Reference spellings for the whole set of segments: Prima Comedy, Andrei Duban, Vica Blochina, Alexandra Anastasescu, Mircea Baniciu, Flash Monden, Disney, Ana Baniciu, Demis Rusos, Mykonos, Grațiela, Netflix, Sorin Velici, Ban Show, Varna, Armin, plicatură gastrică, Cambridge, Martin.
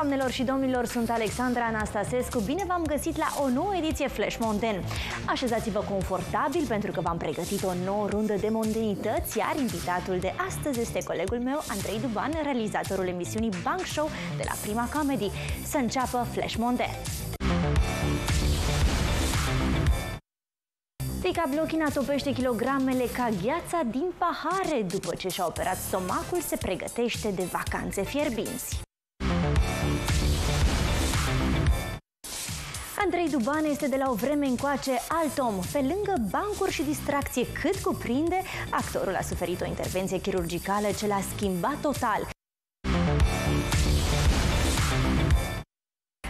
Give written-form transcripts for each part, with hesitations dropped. Doamnelor și domnilor, sunt Alexandra Anastasescu. Bine v-am găsit la o nouă ediție Flash Monden. Așezați-vă confortabil pentru că v-am pregătit o nouă rundă de mondenități, iar invitatul de astăzi este colegul meu, Andrei Duban, realizatorul emisiunii Ban Show de la Prima Comedy. Să înceapă Flash Monden! Vica Blochina topește kilogramele ca gheața din pahare. După ce și-a operat stomacul, se pregătește de vacanțe fierbinți. Andrei Duban este de la o vreme încoace alt om. Pe lângă bancuri și distracție cât cuprinde, actorul a suferit o intervenție chirurgicală ce l-a schimbat total.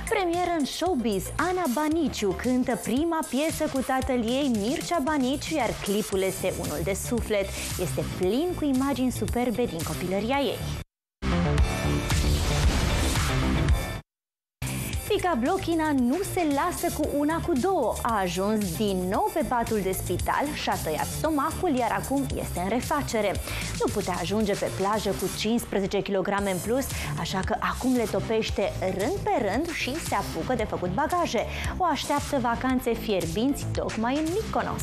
Premieră în showbiz, Ana Baniciu cântă prima piesă cu tatăl ei, Mircea Baniciu, iar clipul este unul de suflet. Este plin cu imagini superbe din copilăria ei. Vica Blochina nu se lasă cu una cu două. A ajuns din nou pe patul de spital, și-a tăiat stomacul, iar acum este în refacere. Nu putea ajunge pe plajă cu 15 kg în plus, așa că acum le topește rând pe rând și se apucă de făcut bagaje. O așteaptă vacanțe fierbinți tocmai în Mykonos.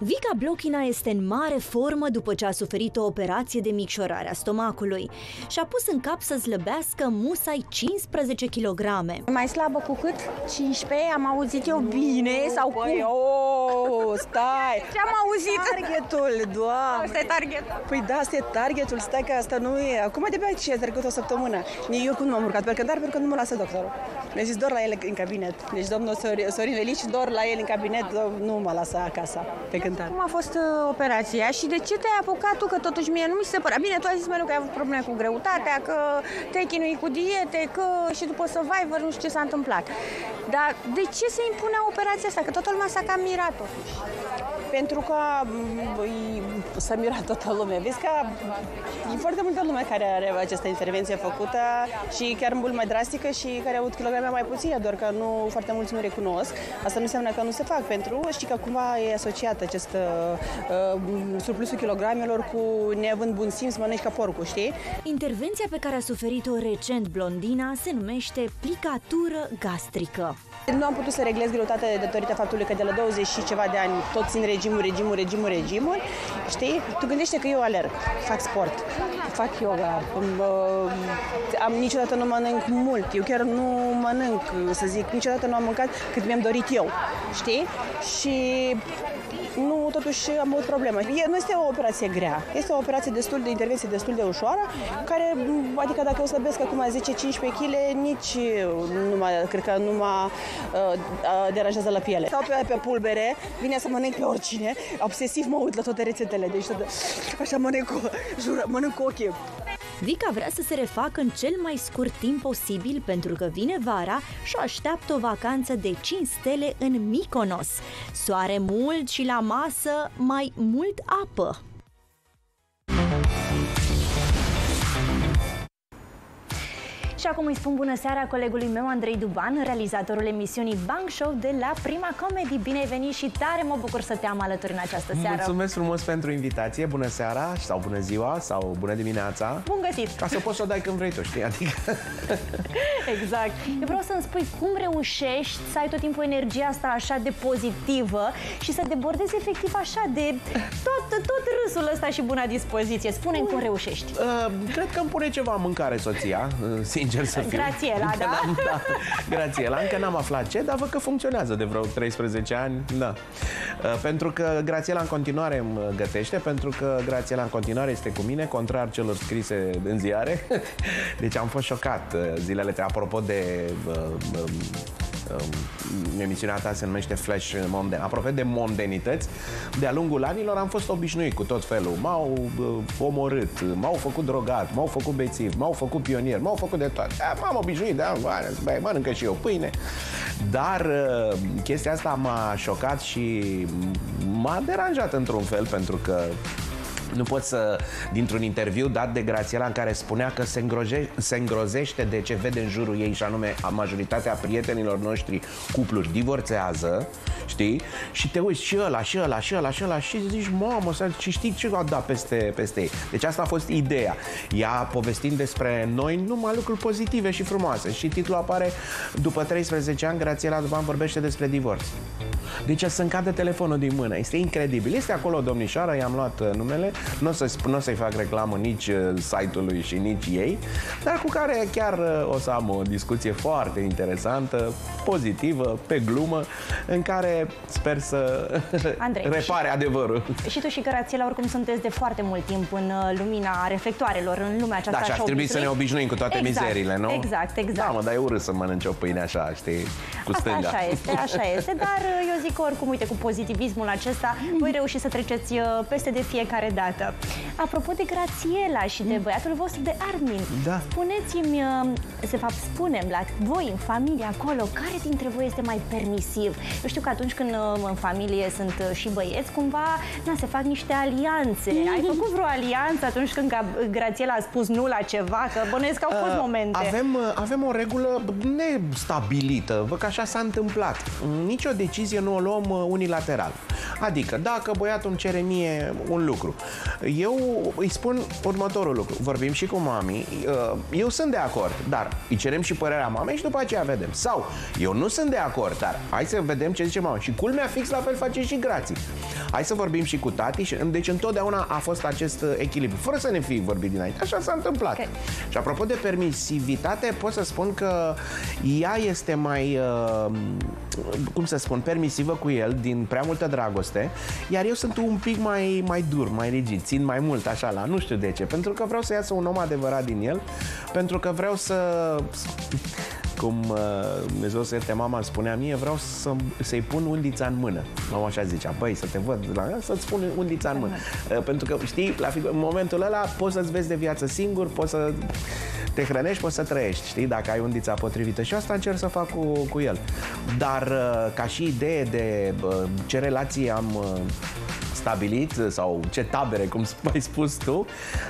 Vica Blochina este în mare formă după ce a suferit o operație de micșorare a stomacului și a pus în cap să slăbească musai 15 kg. Mai slabă cu cât? 15? Am auzit eu bine? Sau păi, stai! Ce-am auzit? Targetul, doamne! Asta e targetul? Păi da, asta e targetul, stai că asta nu e. Acum de pe ce a trecut o săptămână. Eu cum nu m-am urcat, pentru că nu mă lasă doctorul. Mi-a zis doar la el în cabinet. Deci domnul Sorin Velici, doar la el în cabinet, nu mă lasă acasă. Cum a fost operația și de ce te-ai apucat tu? Că totuși mie nu mi se părea. Bine, tu ai zis mereu că ai avut probleme cu greutatea, că te-ai chinuit cu diete, că și după Survivor nu știu ce s-a întâmplat. Dar de ce se impunea operația asta? Că toată lumea s-a cam mirat totuși. Pentru că s-a mirat toată lumea. Vezi că e foarte multă lume care are această intervenție făcută și chiar mult mai drastică și care au avut kilograme mai puține, doar că nu foarte mulți nu recunosc. Asta nu înseamnă că nu se fac pentru, știi că cumva e asociată acest surplusul kilogramelor cu neavând bun simț, mănânci ca porcul, știi? Intervenția pe care a suferit-o recent blondina se numește plicatură gastrică. Nu am putut să reglez greutatea datorită faptului că de la 20 și ceva de ani tot țin regimul, știi? Tu gândește că eu alerg, fac sport, fac yoga, niciodată nu mănânc mult, eu chiar nu mănânc, să zic, niciodată nu am mâncat cât mi-am dorit eu, știi? Și nu, totuși am avut probleme. Nu este o operație grea, este o operație destul de intervenție, destul de ușoară, care, adică dacă o slăbesc acum 10-15 kg, nici cred că nu mă deranjează la piele. Stau pe pulbere, vine să mănânc pe oricine, obsesiv mă uit la toate rețetele, deci așa mănânc cu ochii. Vica vrea să se refacă în cel mai scurt timp posibil pentru că vine vara și așteaptă o vacanță de 5 stele în Mykonos. Soare mult și la masă mai mult apă. Și acum îi spun bună seara colegului meu Andrei Duban, realizatorul emisiunii Ban Show de la Prima Comedy. Bine ai venit și tare mă bucur să te am alături în această seară. Mulțumesc frumos pentru invitație. Bună seara sau bună ziua sau bună dimineața. Bun găsit. Ca să poți să o dai când vrei tu, știi? Adică... Exact. Eu vreau să-mi spui cum reușești să ai tot timpul energia asta așa de pozitivă și să debordezi efectiv așa de tot râsul ăsta și buna dispoziție. Spune-mi cum reușești. Cred că îmi pune ceva în mâncare soția, sincer să fiu. Grațiela, da? Da, Grațiela. Încă n-am aflat ce, dar văd că funcționează de vreo 13 ani. Da. Pentru că Grațiela în continuare îmi gătește, pentru că Grațiela în continuare este cu mine, contrar celor scrise în ziare. Deci am fost șocat zilele trecute. Apropo de emisiunea ta se numește Flash Monden. Apropo de mondenități, de-a lungul anilor am fost obișnuit cu tot felul. M-au omorât, m-au făcut drogat, m-au făcut bețiv, m-au făcut pionier, m-au făcut de toate. M-am obișnuit, da, mănâncă și eu pâine. Dar chestia asta m-a șocat și m-a deranjat într-un fel, pentru că Nu pot să... Dintr-un interviu dat de Grațiela, în care spunea că se îngrozește de ce vede în jurul ei, și anume majoritatea prietenilor noștri, cupluri, divorțează, știi? Și te uiți și ăla, și ăla, și ăla, și ăla, și zici, mamă, și știi ce a dat peste ei. Deci asta a fost ideea. Ea, povestind despre noi, numai lucruri pozitive și frumoase. Și titlul apare după 13 ani, Grațiela Duban vorbește despre divorț. Deci să-mi cadă telefonul din mână. Este incredibil. Este acolo, domnișoara, i-am luat numele. Nu o să-i fac reclamă nici site-ului și nici ei, dar cu care chiar o să am o discuție foarte interesantă, pozitivă, pe glumă, în care sper să repare adevărul. Și tu și Grațiela oricum sunteți de foarte mult timp în lumina reflectoarelor, în lumea aceasta. Da, și ar trebui să ne obișnuim cu toate mizerile, nu? Exact, exact. Da, mă, dar e urât să mănânci o pâine așa, știi, cu stânga. Așa este, așa este, dar eu zic că oricum, uite, cu pozitivismul acesta, voi reuși să treceți peste de fiecare dată. Apropo de Grațiela și de băiatul vostru, de Armin, da. Spuneți-mi, de fapt spunem la voi, în familie, acolo, care dintre voi este mai permisiv? Eu știu că atunci când în familie sunt și băieți, cumva, na, se fac niște alianțe. Ai făcut vreo alianță atunci când Grațiela a spus nu la ceva? Că bănuiesc că au fost momente. Avem o regulă nestabilită, văd că așa s-a întâmplat. Nici o decizie nu o luăm unilateral. Adică, dacă băiatul îmi cere mie un lucru, eu îi spun următorul lucru. Vorbim și cu mami. Eu sunt de acord, dar îi cerem și părerea mamei și după aceea vedem. Sau, eu nu sunt de acord, dar hai să vedem ce zice mama. Și culmea, fix la fel face și Grații. Hai să vorbim și cu tati. Deci întotdeauna a fost acest echilibru, fără să ne fi vorbit dinainte. Așa s-a întâmplat. Okay. Și apropo de permisivitate, pot să spun că ea este mai, cum să spun, permisivă cu el, din prea multă dragoste, iar eu sunt un pic mai dur, mai rigid, țin mai mult așa la, nu știu de ce, pentru că vreau să iasă un om adevărat din el, pentru că vreau să... Cum Dumnezeu să ierte, mama îmi spunea mie, vreau să-i pun undița în mână. Mama așa zicea, băi, să te văd la ea, să-ți pun undița în mână. Pentru că, știi, în momentul ăla poți să-ți vezi de viață singur, poți să te hrănești, poți să trăiești, știi, dacă ai undița potrivită. Și asta încerc să fac cu el. Dar ca și idee de ce relații am stabilit sau ce tabere, cum ai spus tu,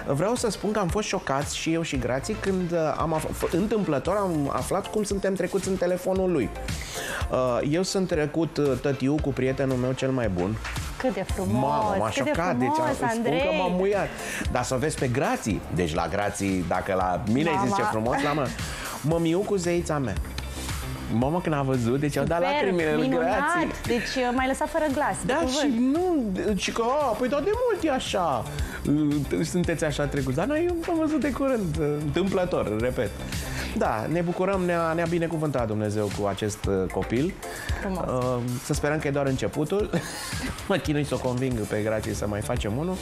vreau să spun că am fost șocați și eu și Grații când întâmplător am aflat cum suntem trecuți în telefonul lui. Eu sunt trecut tătiu cu prietenul meu cel mai bun. Cât de frumos! Mamă, m-a șocat, deci spun că m-am muiat. Dar să o vezi pe Grații, deci la Grații, dacă la mine îi zice frumos, la mă, mă miu cu zeița mea. Mama când a văzut, deci au dat lacrimile lui Grații. Deci m-ai lăsat fără glas. Da, și nu, și că, păi da, de mult e așa. Sunteți așa trecuți. Dar noi am văzut de curând, întâmplător, repet. Da, ne bucurăm, ne-a binecuvântat Dumnezeu cu acest copil. Să sperăm că e doar începutul. Mă chinui să o conving pe Grații să mai facem unul.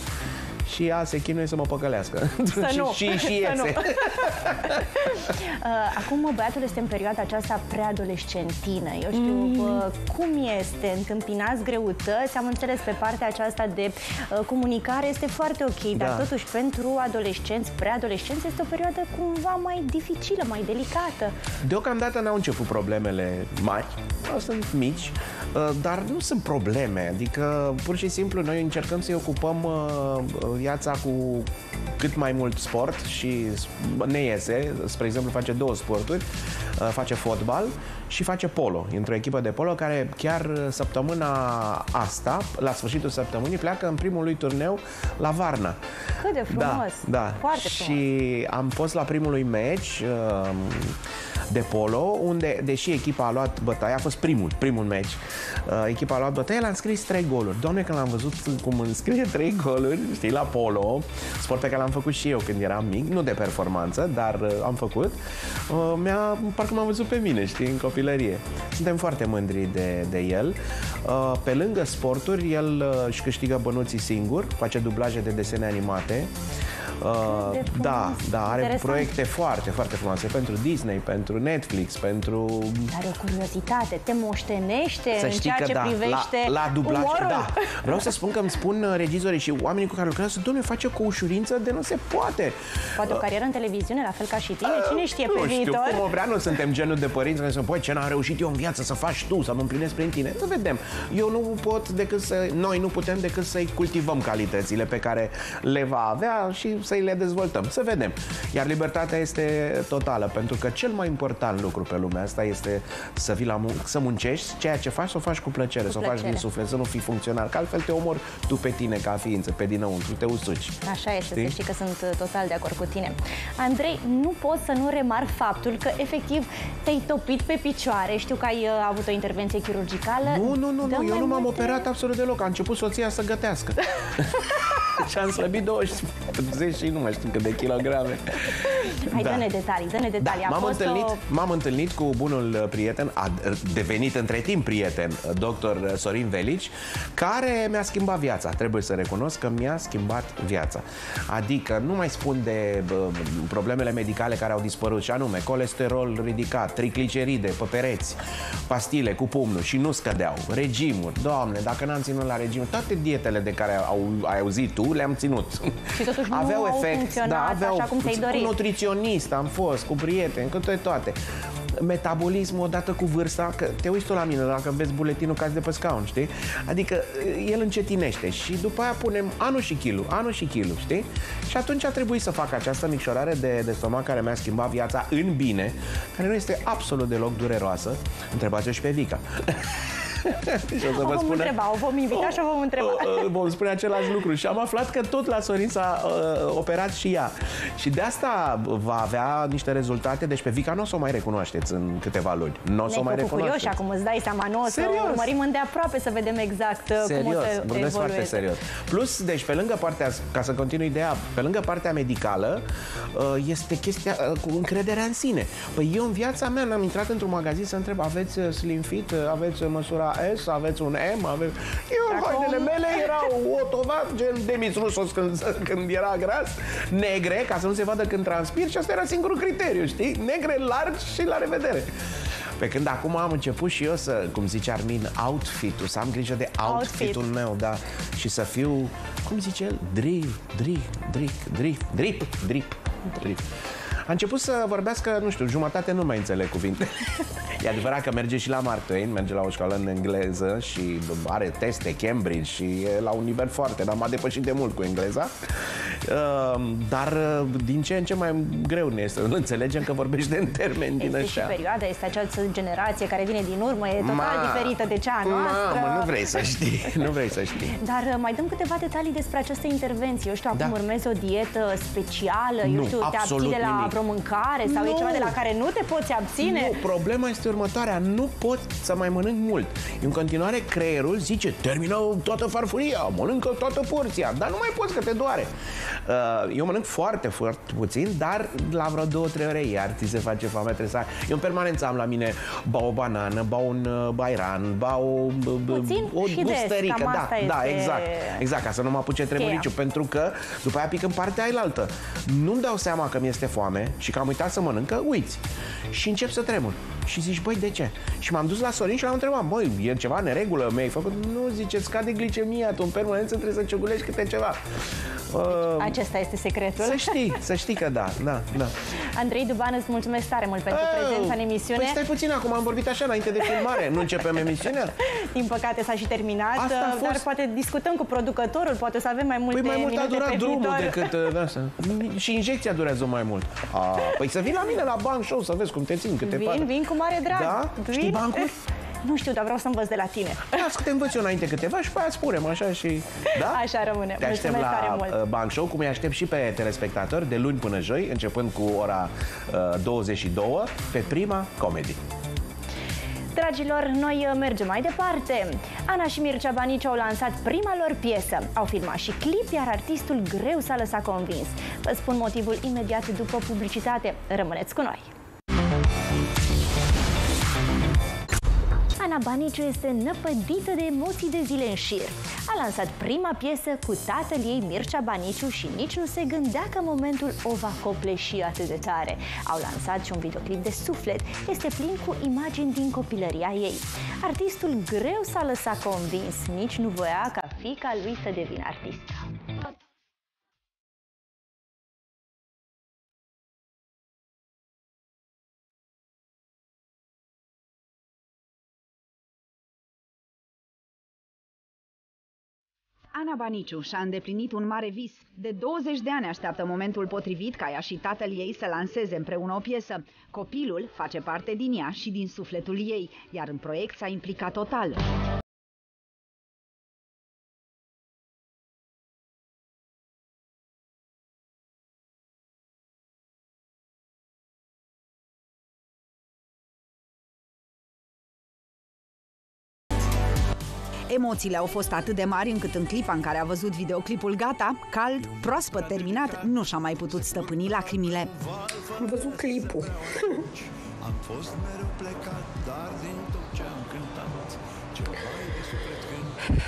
Și ea se chinuie să mă păcălească. Să nu. și iese. Să nu. Acum băiatul este în perioada aceasta preadolescentină. Eu știu cum este, întâmpinați greutăți. Am înțeles pe partea aceasta de comunicare este foarte ok, dar totuși pentru adolescenți, preadolescenți, este o perioadă cumva mai dificilă, mai delicată. Deocamdată n-au început problemele mari, sunt mici, dar nu sunt probleme. Adică, pur și simplu, noi încercăm să-i ocupăm viața cu cât mai mult sport și ne iese. Spre exemplu, face două sporturi, face fotbal și face polo, într-o echipă de polo care chiar săptămâna asta, la sfârșitul săptămânii, pleacă în primul lui turneu la Varna. Cât de frumos! Da, foarte frumos. Și am fost la primul lui meci de polo, unde, deși echipa a luat bătaie, a fost primul meci, echipa a luat bătaie, l-a înscris 3 goluri. Doamne, când l-am văzut cum înscrie 3 goluri, știi, la polo, sport pe care l-am făcut și eu când eram mic, nu de performanță, dar am făcut, parcă m-am văzut pe mine, știi, în copilărie. Suntem foarte mândri de el. Pe lângă sporturi, el își câștigă bănuții singur, face dublaje de desene animate. Da, are proiecte foarte, foarte frumoase pentru Disney, pentru Netflix, pentru... Dar e o curiozitate, te moștenește în ceea ce privește umorul. Da. Vreau să spun că îmi spun regizorii și oamenii cu care lucrează, dom'le, face cu ușurință de nu se poate. Poate o carieră în televiziune, la fel ca și tine, cine știe pe viitor? Nu știu, cum o vrea, nu suntem genul de părinți care spun, păi, ce n-am reușit eu în viață să faci tu, să mă împlinesc prin tine? Să vedem. Eu nu pot decât să... Noi nu putem decât să-i cultivăm calitățile pe care le va avea și să-i le dezvoltăm. Să vedem. Iar libertatea este totală, pentru că cel mai important lucru pe lumea asta este să vii la să muncești, ceea ce faci, să o faci cu plăcere, să o faci din suflet, să nu fii funcționar, că altfel te omori tu pe tine ca ființă, pe dinăuntru, te usuci. Așa este, să știi că sunt total de acord cu tine. Andrei, nu pot să nu remarc faptul că efectiv te-ai topit pe picioare. Știu că ai avut o intervenție chirurgicală. Nu, eu nu m-am operat absolut deloc. A început soția să gătească. Și am slăbit 20 și nu mai știu cât de kilograme. Hai, dă-ne detalii, dă-ne detalii. M-am întâlnit cu bunul prieten, a devenit între timp prieten, doctor Sorin Velici, care mi-a schimbat viața. Trebuie să recunosc că mi-a schimbat viața. Adică nu mai spun de problemele medicale care au dispărut, și anume colesterol ridicat, trigliceride pe pereți, pastile cu pumnul și nu scădeau, regimuri. Doamne, dacă n-am ținut la regim, toate dietele de care ai auzit tu, le-am ținut. Și totuși aveau nu efect, au da, aveau, așa cum ți-ai dorit. Cu nutriționist am fost, cu prieteni, cu toate. Metabolismul, odată cu vârsta, că te uiți tu la mine, dacă vezi buletinul cazi de pe scaun, știi? Adică el încetinește și după aia punem anul și kilul, anul și kilul, știi? Și atunci a trebuit să fac această micșorare de stomac care mi-a schimbat viața în bine, care nu este absolut deloc dureroasă. Întrebați-o și pe Vica. Și o să vă spune... vom spune același lucru. Și am aflat că tot la Sorin s-a operat și ea. Și de asta va avea niște rezultate. Deci pe Vica nu o să o mai recunoașteți în câteva luni. Nu o să o mai recunoașteți. Curioși acum, îți dai seama, nu o să urmărim îndeaproape să vedem exact cum o să evolueze. Foarte serios. Plus, deci, pe lângă partea, ca să continui ideea, pe lângă partea medicală, este chestia cu încrederea în sine. Păi eu în viața mea n-am intrat într-un magazin să întreb, aveți slim fit, aveți măsura S, aveți un M, aveți... Eu, hainele mele erau otovan, gen Demis Rusos când era gras, negre, ca să nu se vadă când transpir, și asta era singurul criteriu, știi? Negre, largi și la revedere. Pe când acum am început și eu să, cum zice Armin, outfit-ul, să am grijă de outfit-ul meu, da, și să fiu, cum zice el, drip. A început să vorbească, nu știu, jumătate nu mai înțeleg cuvinte. E adevărat că merge și la Martin, merge la o școală în engleză și are teste Cambridge și e la un nivel foarte, dar m-a depășit de mult cu engleza. Dar din ce în ce mai greu ne este să înțelegem că vorbește în termeni din așa. Și perioada este această generație care vine din urmă, e total diferită de cea noastră. Mamă, nu vrei să știi, nu vrei să știi. Dar mai dăm câteva detalii despre această intervenție. Eu știu, acum urmezi o dietă specială, eu știu, te abții de la mâncare sau e ceva de la care nu te poți abține? Nu, problema este următoarea, nu pot să mai mănânc mult. În continuare creierul zice, termină toată farfuria, mănâncă toată porția, dar nu mai poți că te doare. Eu mănânc foarte, foarte puțin, dar la vreo 2-3 ore iar ți se face foame, trebuie să... Eu în permanență am la mine ba o banană, ba un bairan, ba o gustărică. Da, exact, ca să nu mă apuce tremuriciu, pentru că după aia pic în partea ailaltă. Nu-mi dau seama că mi-este foame și că am uitat să mănânc, că uiți. Și încep să tremur. Și zici, băi, de ce? Și m-am dus la Sorin și l-am întrebat, băi, e ceva neregulă, mi-ai făcut? Nu, zice, scade glicemia, tu în permanență trebuie să ciugulești câte ceva. Acesta este secretul. Să știi că da. Andrei Duban, îți mulțumesc tare mult pentru prezența în emisiune. Păi stai puțin, acum am vorbit așa înainte de filmare, nu începem emisiunea? Din păcate s-a și terminat, dar poate discutăm cu producătorul, poate să avem mai multe minute pe viitor. Păi mai mult a durat drumul decât asta. Și injecția durează mai mult. Păi să vii la mine la Ban Show să vezi cum te țin, câte pare. Vin cu mare drag. Da? Știi bancuri? Nu știu, dar vreau să învăț de la tine. Las că te învăț eu înainte câteva și pe aia spunem, așa și... Da? Așa rămâne. Te aștept la Ban Show, cum îi aștept și pe telespectatori, de luni până joi, începând cu ora 22, pe Prima Comedy. Dragilor, noi mergem mai departe. Ana și Mircea Baniciu au lansat prima lor piesă. Au filmat și clip, iar artistul greu s-a lăsat convins. Vă spun motivul imediat după publicitate. Rămâneți cu noi! Ana Baniciu este năpădită de emoții de zile în șir. A lansat prima piesă cu tatăl ei, Mircea Baniciu, și nici nu se gândea că momentul o va copleși atât de tare. Au lansat și un videoclip de suflet, este plin cu imagini din copilăria ei. Artistul greu s-a lăsat convins, nici nu voia ca fiica lui să devină artistă. Ana Baniciu și-a îndeplinit un mare vis. De 20 de ani așteaptă momentul potrivit ca ea și tatăl ei să lanseze împreună o piesă. Copilul face parte din ea și din sufletul ei, iar în proiect s-a implicat total. Emoțiile au fost atât de mari încât în clipa în care a văzut videoclipul gata, cald, proaspăt terminat, nu și-a mai putut stăpâni lacrimile. Am văzut clipul. Am fost mereu plecat, dar din tot ce am cântat, ceva e de suflet când...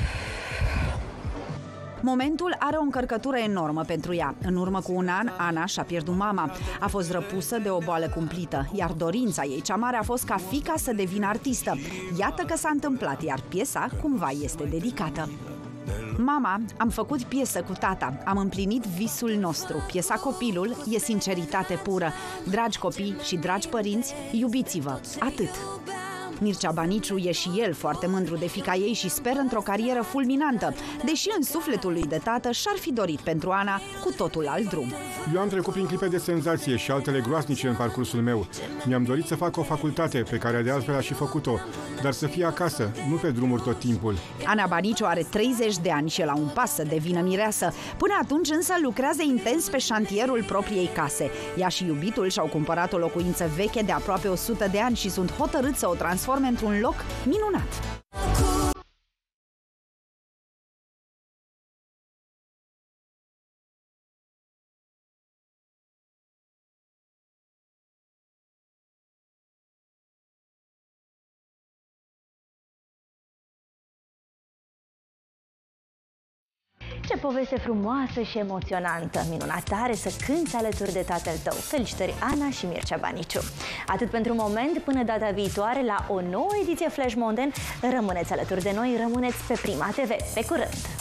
Momentul are o încărcătură enormă pentru ea. În urmă cu un an, Ana și-a pierdut mama. A fost răpusă de o boală cumplită, iar dorința ei cea mare a fost ca fiica să devină artistă. Iată că s-a întâmplat, iar piesa cumva este dedicată. Mama, am făcut piesă cu tata, am împlinit visul nostru. Piesa Copilul e sinceritate pură. Dragi copii și dragi părinți, iubiți-vă, atât! Mircea Baniciu e și el foarte mândru de fiica ei și speră într-o carieră fulminantă, deși în sufletul lui de tată și-ar fi dorit pentru Ana cu totul alt drum. Eu am trecut prin clipe de senzație și altele groaznice în parcursul meu. Mi-am dorit să fac o facultate pe care de altfel a și făcut-o, dar să fie acasă, nu pe drumuri tot timpul. Ana Baniciu are 30 de ani și la un pas să devină mireasă. Până atunci însă lucrează intens pe șantierul propriei case. Ea și iubitul și-au cumpărat o locuință veche de aproape 100 de ani și sunt hotărâți să o transforme într-un loc minunat. Ce poveste frumoasă și emoționantă! Minunat are să cânți alături de tatăl tău! Felicitări, Ana și Mircea Baniciu! Atât pentru moment, până data viitoare la o nouă ediție Flash Monden, rămâneți alături de noi, rămâneți pe Prima TV! Pe curând!